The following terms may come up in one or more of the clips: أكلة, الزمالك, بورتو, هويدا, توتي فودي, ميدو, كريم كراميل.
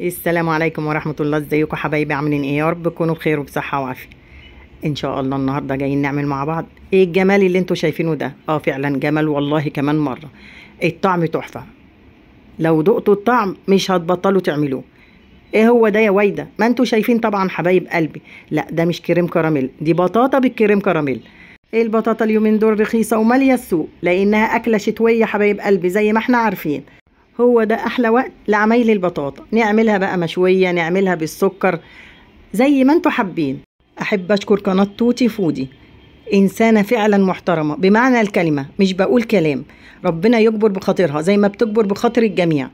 السلام عليكم ورحمه الله. ازيكم حبايبي؟ عاملين ايه؟ يا رب تكونوا بخير وبصحه وعافيه ان شاء الله. النهارده جايين نعمل مع بعض ايه الجمال اللي انتوا شايفينه ده. فعلا جمال والله. كمان مره الطعم تحفه، لو دقتوا الطعم مش هتبطلوا تعملوه. ايه هو ده يا ويده؟ ما انتوا شايفين طبعا حبايب قلبي. لا ده مش كريم كراميل، دي بطاطا بالكريم كراميل. البطاطا اليومين دول رخيصه وماليه السوق لانها اكله شتويه حبايب قلبي زي ما احنا عارفين. هو ده احلى وقت لعمايل البطاطا، نعملها بقى مشويه، نعملها بالسكر زي ما انتوا حابين. احب اشكر قناه توتي فودي، انسانه فعلا محترمه بمعنى الكلمه، مش بقول كلام. ربنا يجبر بخاطرها زي ما بتجبر بخاطر الجميع.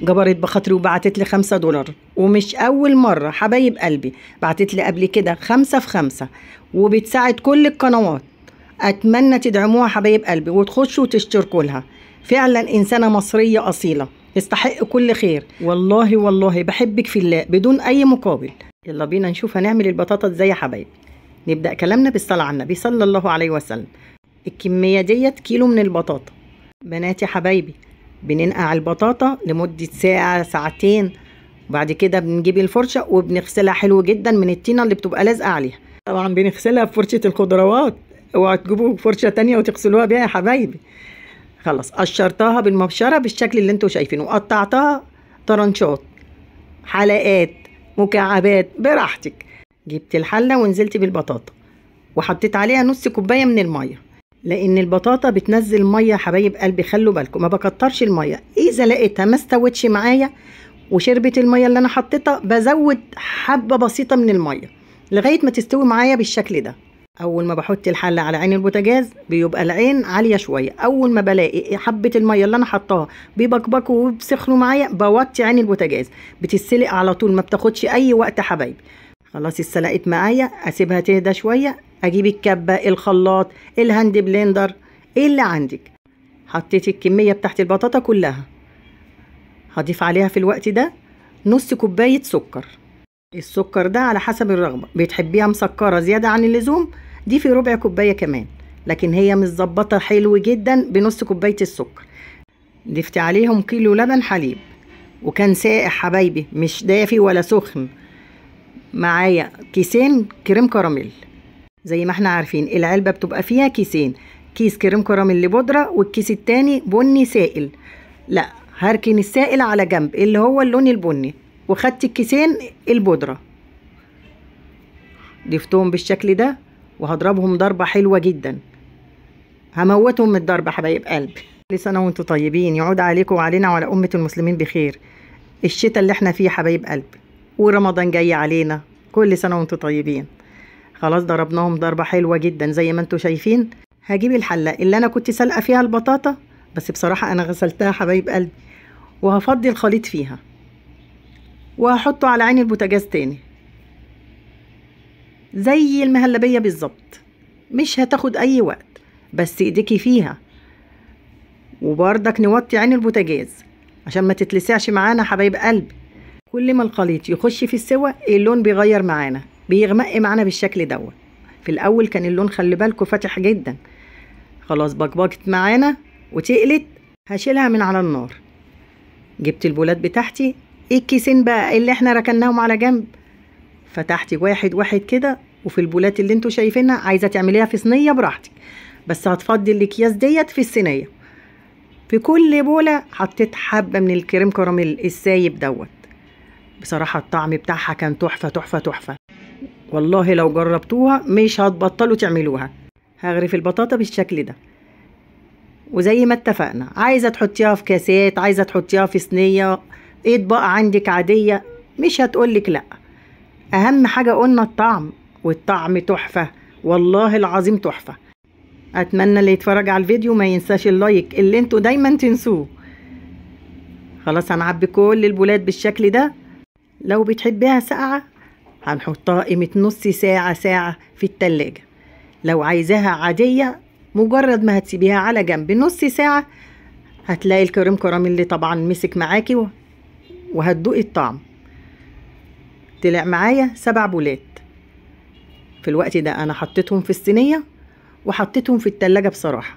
جبرت بخاطري وبعتت لي $5، ومش اول مره حبايب قلبي، بعتت لي قبل كده 5 في 5، وبتساعد كل القنوات. اتمنى تدعموها حبايب قلبي وتخشوا وتشتركوا لها. فعلا انسانه مصريه اصيله تستحق كل خير، والله والله بحبك في الله بدون اي مقابل. يلا بينا نشوف هنعمل البطاطا ازاي يا حبايبي. نبدا كلامنا بالصلاه على النبي صلى الله عليه وسلم. الكميه ديت كيلو من البطاطا. بناتي حبايبي بننقع البطاطا لمده ساعه ساعتين، وبعد كده بنجيب الفرشه وبنغسلها حلو جدا من الطينه اللي بتبقى لازقه عليها. طبعا بنغسلها بفرشه الخضروات، اوعوا تجيبوا فرشه تانية وتغسلوها بيها يا حبايبي. خلاص قشرتها بالمبشره بالشكل اللي انتوا شايفينه، وقطعتها طرنشات، حلقات، مكعبات، براحتك. جبت الحله ونزلت بالبطاطا وحطيت عليها نص كوبايه من الميه، لان البطاطا بتنزل ميه حبايب قلبي، خلوا بالكم ما بكترش الميه. اذا لقيتها ما استوتش معايا وشربت الميه اللي انا حطيتها بزود حبه بسيطه من الميه لغايه ما تستوي معايا بالشكل ده. اول ما بحط الحله على عين البوتاجاز بيبقى العين عاليه شويه، اول ما بلاقي حبه الميه اللي انا حطاها بيبكبكوا وبيسخنوا معايا بوطي عين البوتاجاز، بتتسلق على طول ما بتاخدش اي وقت حبايبي. خلاص اتسلقت معايا، اسيبها تهدى شويه، اجيب الكبه، الخلاط، الهاند بلندر، ايه اللي عندك. حطيت الكميه بتاعت البطاطا كلها. هضيف عليها في الوقت ده نص كوبايه سكر. السكر ده على حسب الرغبه، بتحبيها مسكره زياده عن اللزوم دي في ربع كوبايه كمان، لكن هي متظبطه حلو جدا بنص كوبايه السكر. ضفت عليهم كيلو لبن حليب، وكان ساقع حبايبي مش دافي ولا سخن. معايا كيسين كريم كراميل، زي ما احنا عارفين العلبه بتبقى فيها كيسين، كيس كريم كراميل لبودره والكيس التاني بني سائل. لا هركن السائل على جنب اللي هو اللون البني، وخدت الكيسين البودره ضفتهم بالشكل ده، وهضربهم ضربه حلوه جدا، هموتهم من الضربه حبايب قلبي. كل سنه وانتم طيبين، يعود عليكم وعلينا وعلى امه المسلمين بخير. الشتاء اللي احنا فيه حبايب قلبي ورمضان جاي علينا، كل سنه وانتم طيبين. خلاص ضربناهم ضربه حلوه جدا زي ما انتم شايفين. هجيب الحله اللي انا كنت سلقه فيها البطاطا، بس بصراحه انا غسلتها حبايب قلبي، وهفضي الخليط فيها وهحطه على عين البوتاجاز تاني زي المهلبيه بالظبط. مش هتاخد اي وقت، بس ايديكي فيها. وبردك نوطي عين البوتاجاز عشان ما تتلسعش معانا حبايب قلبي. كل ما الخليط يخش في السوا اللون بيغير معانا، بيغمق معانا بالشكل دوت. في الاول كان اللون خلي بالكم فاتح جدا. خلاص بكبكت معانا وتقلت، هشيلها من على النار. جبت البولات بتاعتي، الكيسين بقى اللي احنا ركناهم على جنب، فتحت واحد واحد كده. وفي البولات اللي انتوا شايفينها، عايزه تعمليها في صينيه براحتك، بس هتفضي الاكياس ديت في الصينيه. في كل بوله حطيت حبه من الكريم كراميل السايب دوت. بصراحه الطعم بتاعها كان تحفه تحفه تحفه والله، لو جربتوها مش هتبطلوا تعملوها. هغرف البطاطا بالشكل ده، وزي ما اتفقنا عايزه تحطيها في كاسات، عايزه تحطيها في صينيه، اطباق عندك عاديه مش هتقولك لا. اهم حاجه قلنا الطعم، والطعم تحفه والله العظيم تحفه. اتمنى اللي يتفرج على الفيديو ما ينساش اللايك اللي انتوا دايما تنسوه. خلاص هنعبي كل البولات بالشكل ده. لو بتحبيها ساقعه هنحطها قيمه نص ساعه ساعه في التلاجة، لو عايزاها عاديه مجرد ما هتسيبيها على جنب نص ساعه هتلاقي الكريم كراميل اللي طبعا مسك معاكي وهتدوقي الطعم. طلع معايا 7 بولات. في الوقت ده انا حطيتهم في الصينيه وحطيتهم في التلاجة. بصراحه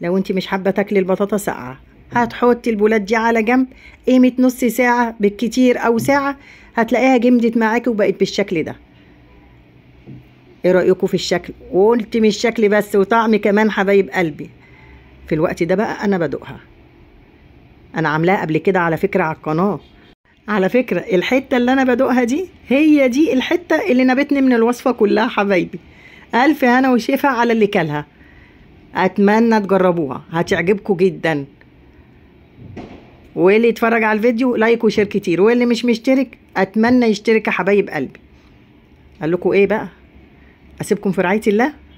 لو انت مش حابه تاكلي البطاطا ساقعه هتحطي البولات دي على جنب قيمة نص ساعة بالكتير او ساعة، هتلاقيها جمدت معاكي وبقت بالشكل ده. ايه رأيكم في الشكل؟ وقلت مش شكل بس وطعم كمان حبايب قلبي. في الوقت ده بقى انا بدوقها، انا عاملاها قبل كده على فكرة على القناة. على فكرة الحتة اللي انا بدوقها دي هي دي الحتة اللي نبتني من الوصفة كلها حبايبي. الف هنا وشفا على اللي كلها، اتمنى تجربوها هتعجبكم جدا. واللي يتفرج على الفيديو لايك وشير كتير، واللي مش مشترك اتمنى يشترك يا حبايب قلبي. قال لكم ايه بقى، اسيبكم في رعاية الله.